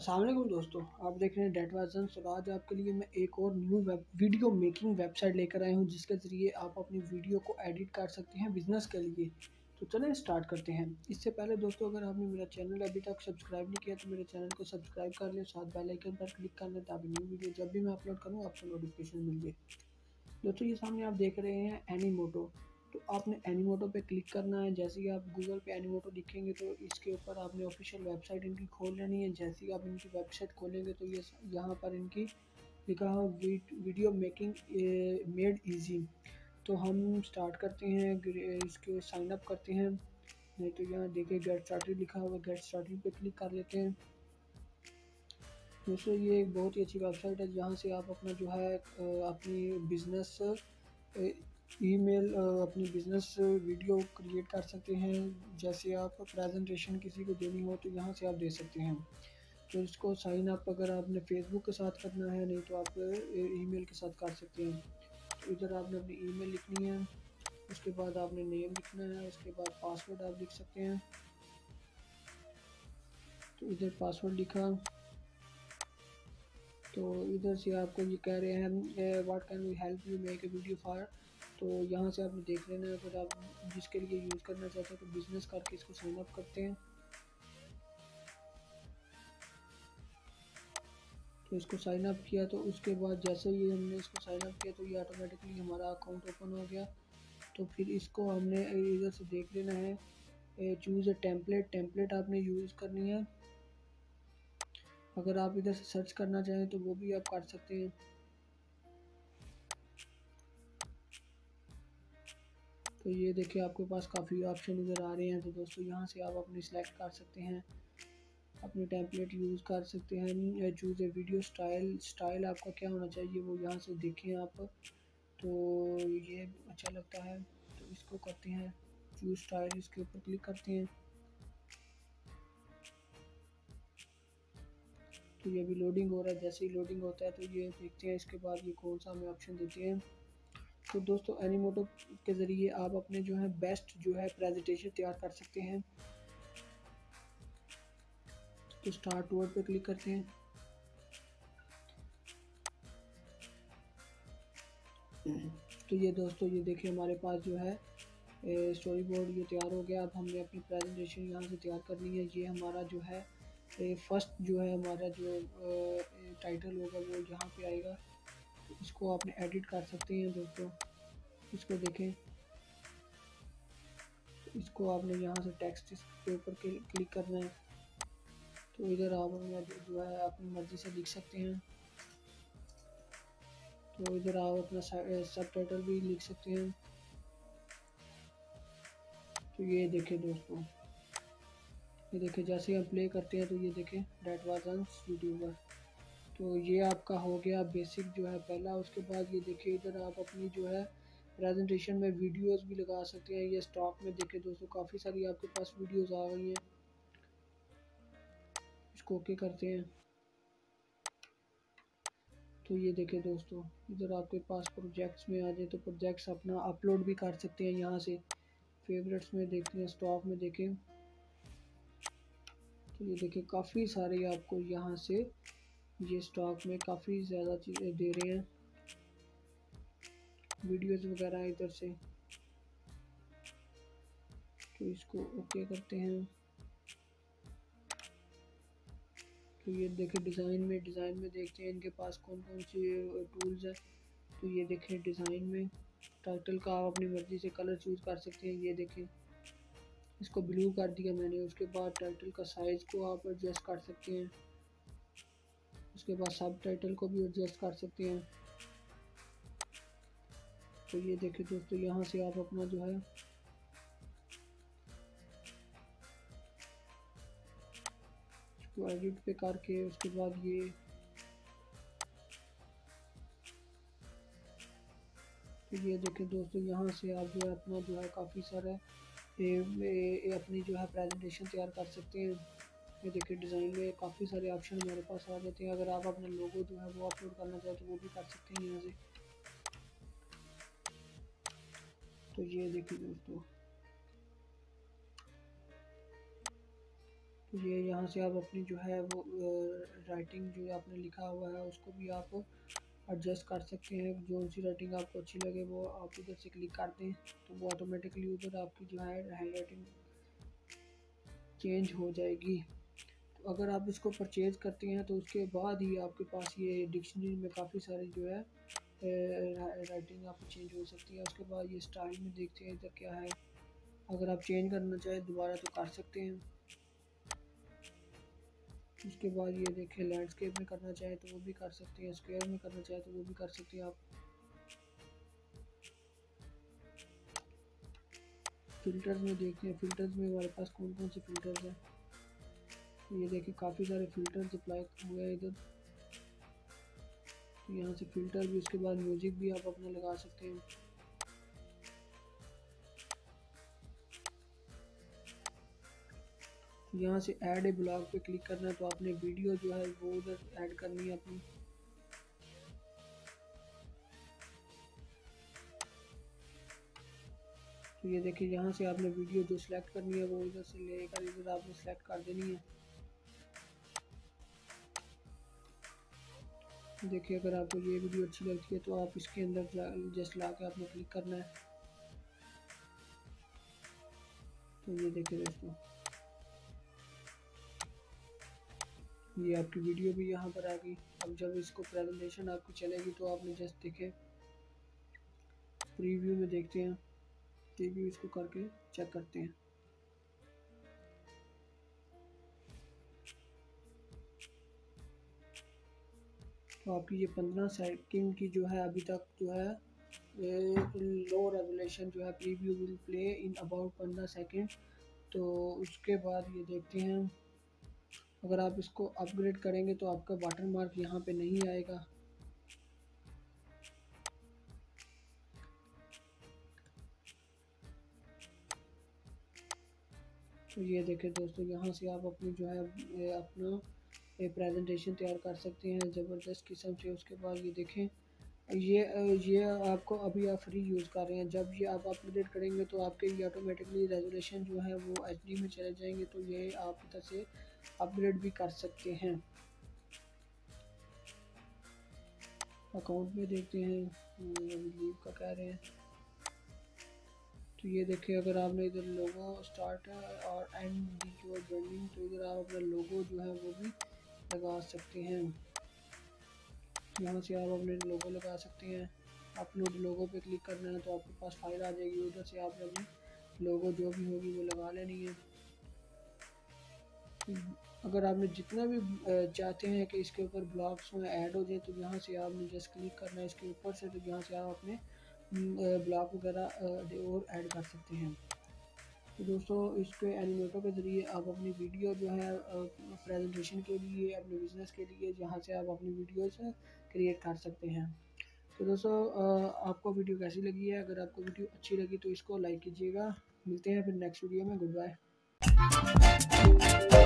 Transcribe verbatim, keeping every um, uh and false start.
अस्सलाम वालेकुम दोस्तों, आप देख रहे हैं डेट वर्जन। और आज आपके लिए मैं एक और new web video making website लेकर आया हूं, जिसके ज़रिए आप अपनी वीडियो को एडिट कर सकते हैं बिज़नेस के लिए। तो चलें स्टार्ट करते हैं। इससे पहले दोस्तों, अगर आपने मेरा चैनल अभी तक सब्सक्राइब नहीं किया तो मेरे चैनल को सब्सक्राइब कर लें, साथ बेल आइकन पर क्लिक कर लें ताकि न्यू वीडियो जब भी मैं अपलोड करूँ आपको नोटिफिकेशन मिल जाए। दोस्तों, ये सामने आप देख रहे हैं एनिमोटो। तो आपने एनिमोटो पे क्लिक करना है। जैसे ही आप गूगल पे एनिमोटो लिखेंगे तो इसके ऊपर आपने ऑफिशियल वेबसाइट इनकी खोल लेनी है। जैसे ही आप इनकी वेबसाइट खोलेंगे तो ये यहाँ पर इनकी लिखा हुआ वीडियो मेकिंग मेड इजी। तो हम स्टार्ट करते हैं, इसके साइन अप करते हैं। नहीं तो यहाँ देखिए गेट स्टार्टेड लिखा हुआ, गेट स्टार्टेड पे क्लिक कर लेते हैं। दोस्तों, ये एक बहुत ही अच्छी वेबसाइट है जहाँ से आप अपना जो है अपनी बिजनेस ईमेल अपनी बिज़नेस वीडियो क्रिएट कर सकते हैं। जैसे आप प्रेजेंटेशन किसी को देनी हो तो यहाँ से आप दे सकते हैं। तो इसको साइन अप अगर आपने फेसबुक के साथ करना है, नहीं तो आप ईमेल के साथ कर सकते हैं। तो इधर आपने अपनी ईमेल लिखनी है, उसके बाद आपने नेम लिखना है, उसके बाद पासवर्ड आप लिख सकते हैं। तो इधर पासवर्ड लिखा, तो इधर से आपको ये कह रहे हैं what can we help you make a video for. तो यहाँ से आपने देख लेना है। फिर आप जिसके लिए यूज़ करना चाहते हैं तो बिज़नेस करके इसको साइन अप करते हैं। तो इसको साइन अप किया, तो उसके बाद जैसे ही हमने इसको साइन अप किया तो ये ऑटोमेटिकली हमारा अकाउंट ओपन हो गया। तो फिर इसको हमने इधर से देख लेना है, चूज़ ए टेम्पलेट। टेम्पलेट आपने यूज़ करनी है। अगर आप इधर से सर्च करना चाहें तो वो भी आप कर सकते हैं। तो ये देखिए आपके पास काफ़ी ऑप्शन इधर आ रहे हैं। तो दोस्तों, यहाँ से आप अपने सेलेक्ट कर सकते हैं, अपने टेम्पलेट यूज़ कर सकते हैं। Choose a video style, style आपका क्या होना चाहिए वो यहाँ से देखें आप। तो ये अच्छा लगता है तो इसको करते हैं चूज़ स्टाइल, इसके ऊपर क्लिक करते हैं। तो ये भी लोडिंग हो रहा है। जैसे ही लोडिंग होता है तो ये देखते हैं इसके बाद ये कौन सा हमें ऑप्शन देते हैं। तो दोस्तों, एनिमोटो के ज़रिए आप अपने जो है बेस्ट जो है प्रेजेंटेशन तैयार कर सकते हैं। तो स्टार्ट वर्ड पे क्लिक करते हैं। तो ये दोस्तों, ये देखिए हमारे पास जो है स्टोरी बोर्ड ये तैयार हो गया। अब हमने अपनी प्रेजेंटेशन यहाँ से तैयार करनी है। ये हमारा जो है फर्स्ट जो है हमारा जो टाइटल होगा वो यहाँ पे आएगा। इसको आपने एडिट कर सकते हैं दोस्तों। इसको देखें, तो इसको आपने यहाँ से टेक्स्ट के ऊपर क्लिक करना है। तो इधर आप जो है अपनी मर्जी से लिख सकते हैं। तो इधर आप अपना सब टाइटल भी लिख सकते हैं। तो ये देखें दोस्तों, ये देखें जैसे हम प्ले करते हैं तो ये देखें डेट वाज ऑन यूट्यूबर। तो ये आपका हो गया बेसिक जो है पहला। उसके बाद ये देखिए इधर आप अपनी जो है प्रेजेंटेशन में वीडियोस भी लगा सकते हैं। ये स्टॉक में देखिए दोस्तों काफ़ी सारी आपके पास वीडियोस आ गई हैं। इसको ओके करते हैं। तो ये देखिए दोस्तों, इधर आपके पास प्रोजेक्ट्स में आ जाए तो प्रोजेक्ट्स अपना अपलोड भी कर सकते हैं यहाँ से। फेवरेट्स में देखते हैं, स्टॉक में देखें तो ये देखिए काफ़ी सारे आपको यहाँ से ये स्टॉक में काफ़ी ज़्यादा चीज़ें दे रहे हैं, वीडियोस वगैरह इधर से। तो इसको ओके करते हैं। तो ये देखें डिज़ाइन में, डिज़ाइन में देखते हैं इनके पास कौन कौन से टूल्स हैं। तो ये देखें डिज़ाइन में टाइटल का आप अपनी मर्ज़ी से कलर चूज़ कर सकते हैं। ये देखें इसको ब्लू कर दिया मैंने। उसके बाद टाइटल का साइज़ को आप एडजस्ट कर सकते हैं। उसके बाद सब टाइटल को भी एडजस्ट कर सकते हैं। तो ये देखिए दोस्तों, यहाँ से आप अपना जो है इसको एडिट पे करके उसके बाद ये तो ये देखिए दोस्तों, यहाँ से आप जो है अपना जो है काफ़ी सारा अपनी जो है प्रेजेंटेशन तैयार कर सकते हैं। ये देखिए डिज़ाइन में काफ़ी सारे ऑप्शन हमारे पास आ जाते हैं। अगर आप अपना लोगो जो है वो अपलोड करना चाहते हो वो भी कर सकते हैं यहाँ से। तो ये देखिए दोस्तों, ये यहाँ से आप अपनी जो है वो राइटिंग जो आपने लिखा हुआ है उसको भी आप एडजस्ट कर सकते हैं। जो सी राइटिंग आपको अच्छी लगे वो आप इधर से क्लिक कर दें तो वो ऑटोमेटिकली उधर आपकी जो है हैंड राइटिंग चेंज हो जाएगी। तो अगर आप इसको परचेज़ करते हैं तो उसके बाद ही आपके पास ये डिक्शनरी में काफ़ी सारे जो है राइटिंग आपको चेंज हो सकती है। उसके बाद ये स्टाइल में देखते हैं इधर क्या है, अगर आप चेंज करना चाहें दोबारा तो कर सकते हैं। उसके बाद ये देखें लैंडस्केप में करना चाहे तो वो भी कर सकते हैं, स्क्वायर में करना चाहे तो वो भी कर सकते हैं आप। फिल्टर्स में देखते हैं फिल्टर्स में हमारे पास कौन कौन से फिल्टर्स हैं। ये देखिए काफ़ी सारे फिल्टर्स अप्लाई हुए हैं इधर, तो यहाँ से फिल्टर भी, उसके बाद म्यूजिक भी आप अपना लगा सकते हैं। यहाँ से ऐड ए ब्लॉग पे क्लिक करना है तो आपने वीडियो जो है वो उधर ऐड करनी है अपनी। तो ये देखिए यहाँ से आपने वीडियो जो सिलेक्ट करनी है वो उधर से लेकर इधर आपने सिलेक्ट कर देनी है। देखिए अगर आपको ये वीडियो अच्छी लगती है तो आप इसके अंदर जस्ट ला के आपने क्लिक करना है। तो ये देखिए दोस्तों ये आपकी वीडियो भी यहाँ पर आ गई। अब जब इसको प्रेजेंटेशन आपकी चलेगी तो आपने जस्ट देखे प्रीव्यू में देखते हैं, प्रीव्यू इसको करके चेक करते हैं। तो आपकी ये पंद्रह सेकंड की जो है अभी तक जो है लो रेजोल्यूशन जो है preview will play in about पंद्रह सेकंड। तो उसके बाद ये देखते हैं अगर आप इसको अपग्रेड करेंगे तो आपका वाटर मार्क यहाँ पे नहीं आएगा। तो ये देखिए दोस्तों यहाँ से आप अपनी जो है अपना प्रेजेंटेशन तैयार कर सकते हैं ज़बरदस्त किस्म से। उसके बाद ये देखें ये ये आपको अभी आप फ्री यूज़ कर रहे हैं, जब ये आप अपग्रेड करेंगे तो आपके ये ऑटोमेटिकली रेजोल्यूशन जो है वो एच डी में चले जाएंगे। तो ये आप इधर से अपग्रेड भी कर सकते हैं। अकाउंट में देखते हैं लीव का कह रहे हैं। तो ये देखिए अगर आपने इधर लोगो स्टार्ट और एंड जो जॉइनिंग तो इधर आप अपना लोगो जो है वो भी लगा सकते हैं। यहाँ से आप अपने लोगो लगा सकते हैं। अपलोड लोगो पे क्लिक करना है तो आपके पास फाइल आ जाएगी, उधर से आप अपनी लोगो जो भी होगी वो लगा लेनी है। अगर आपने जितना भी चाहते हैं कि इसके ऊपर ब्लॉग्स में ऐड हो जाए तो यहाँ से आपने जस्ट क्लिक करना है इसके ऊपर से, तो यहाँ से आप अपने ब्लॉग वगैरह और ऐड कर सकते हैं। तो दोस्तों इसके एनिमेटो के ज़रिए आप अपनी वीडियो जो है प्रेजेंटेशन के लिए, अपने बिजनेस के लिए यहाँ से आप अपनी वीडियोस क्रिएट कर सकते हैं। तो दोस्तों आपको वीडियो कैसी लगी है? अगर आपको वीडियो अच्छी लगी तो इसको लाइक कीजिएगा। मिलते हैं फिर नेक्स्ट वीडियो में। Good bye.